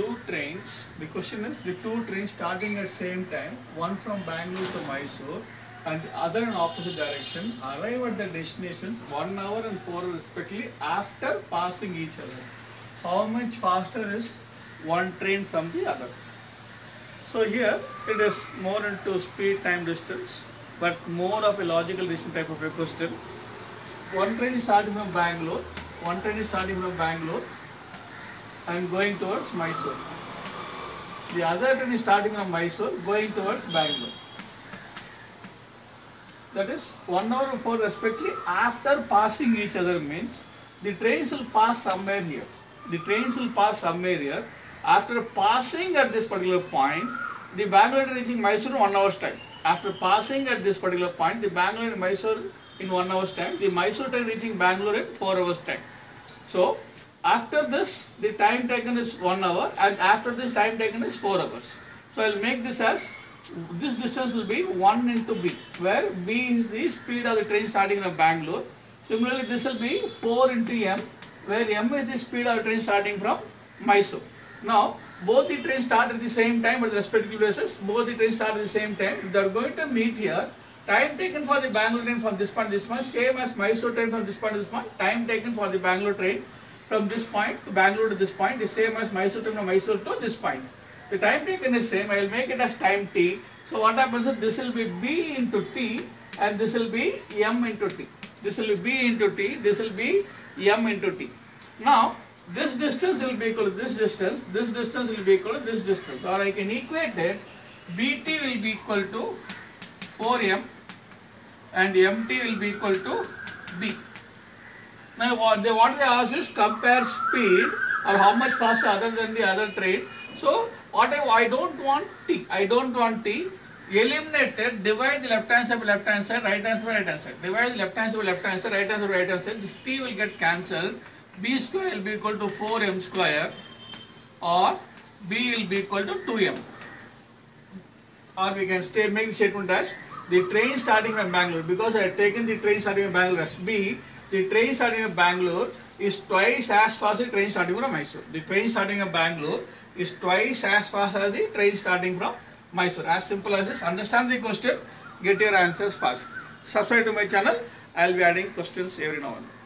two trains. The question is the two trains starting at the same time, one from Bangalore to Mysore and the other in opposite direction, arrive at their destinations 1 hour and 4 hours respectively after passing each other. How much faster is one train from the other? So here it is more into speed time distance, but more of a logical reason type of a question. One train is starting from Bangalore, and going towards Mysore. The other train is starting from Mysore, going towards Bangalore. That is 1 hour and 4 respectively after passing each other means the trains will pass somewhere here. After passing at this particular point, the Bangalore is reaching Mysore in 1 hour's time. After passing at this particular point, the Bangalore and Mysore in 1 hour's time, the Mysore train reaching Bangalore in 4 hours time. So after this, the time taken is 1 hour, and after this time taken is 4 hours. So I'll make this as this distance will be 1 into b, where b is the speed of the train starting from Bangalore. Similarly, this will be 4 into m, where m is the speed of the train starting from Mysore. Now, both the trains start at the same time at the respective places. If they are going to meet here, time taken for the Bangalore train from this point to this point, same as Mysore train from this point to this point. Time taken for the Bangalore train from this point to Bangalore to this point is same as Mysore train from Mysore to this point. The time taken is same. I will make it as time t. So what happens is this will be b into t and this will be m into t. Now, this distance will be equal to this distance, or I can equate it, bt will be equal to 4m and mt will be equal to b. Now what they ask is compare speed or how much faster other than the other train. So what I don't want t, eliminated, divide the left hand side by left hand side, right hand side by right hand side, this t will get cancelled. B square will be equal to 4m square or b will be equal to 2m, or we can make the statement as the train starting from Bangalore, because I have taken the train starting from Bangalore as b. The train starting from Bangalore is twice as fast as the train starting from Mysore. As simple as this. Understand the question, get your answers fast. Subscribe to my channel. I will be adding questions every now and then.